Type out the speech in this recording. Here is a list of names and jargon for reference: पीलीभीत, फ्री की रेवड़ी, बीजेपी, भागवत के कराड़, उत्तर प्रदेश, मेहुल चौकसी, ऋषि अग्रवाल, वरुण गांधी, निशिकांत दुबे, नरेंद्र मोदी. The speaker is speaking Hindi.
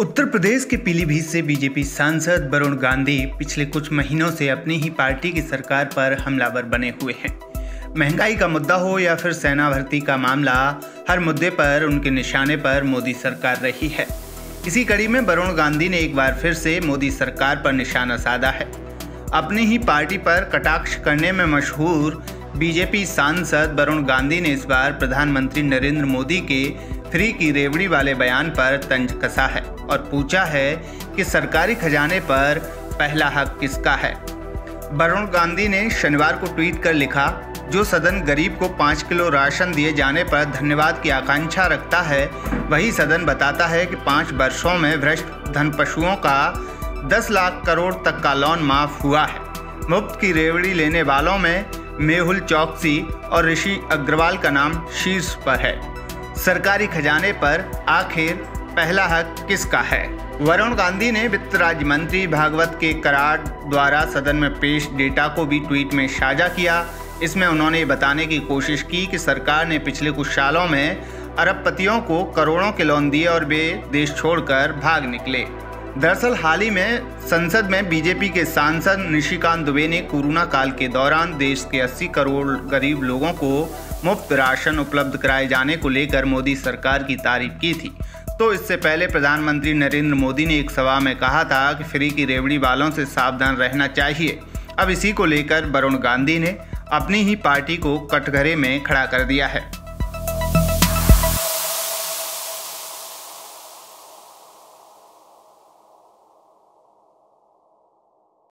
उत्तर प्रदेश के पीलीभीत से बीजेपी सांसद वरुण गांधी पिछले कुछ महीनों से अपनी ही पार्टी की सरकार पर हमलावर बने हुए हैं। महंगाई का मुद्दा हो या फिर सेना भर्ती का मामला, हर मुद्दे पर उनके निशाने पर मोदी सरकार रही है। इसी कड़ी में वरुण गांधी ने एक बार फिर से मोदी सरकार पर निशाना साधा है। अपनी ही पार्टी पर कटाक्ष करने में मशहूर बीजेपी सांसद वरुण गांधी ने इस बार प्रधानमंत्री नरेंद्र मोदी के फ्री की रेवड़ी वाले बयान पर तंज कसा है और पूछा है कि सरकारी खजाने पर पहला हक किसका है। वरुण गांधी ने शनिवार को ट्वीट कर लिखा, जो सदन गरीब को 5 किलो राशन दिए जाने पर धन्यवाद की आकांक्षा रखता है, वही सदन बताता है कि 5 वर्षों में भ्रष्ट धनपशुओं का 10 लाख करोड़ तक का लोन माफ हुआ है। मुफ्त की रेवड़ी लेने वालों में मेहुल चौकसी और ऋषि अग्रवाल का नाम शीर्ष पर है। सरकारी खजाने पर आखिर पहला हक किसका है? वरुण गांधी ने वित्त राज्य मंत्री भागवत के कराड़ द्वारा सदन में पेश डेटा को भी ट्वीट में साझा किया। इसमें उन्होंने ये बताने की कोशिश की कि सरकार ने पिछले कुछ सालों में अरबपतियों को करोड़ों के लोन दिए और वे देश छोड़कर भाग निकले। दरअसल हाल ही में संसद में बीजेपी के सांसद निशिकांत दुबे ने कोरोना काल के दौरान देश के 80 करोड़ गरीब लोगों को मुफ्त राशन उपलब्ध कराए जाने को लेकर मोदी सरकार की तारीफ की थी। तो इससे पहले प्रधानमंत्री नरेंद्र मोदी ने एक सभा में कहा था कि फ्री की रेवड़ी वालों से सावधान रहना चाहिए। अब इसी को लेकर वरुण गांधी ने अपनी ही पार्टी को कटघरे में खड़ा कर दिया है।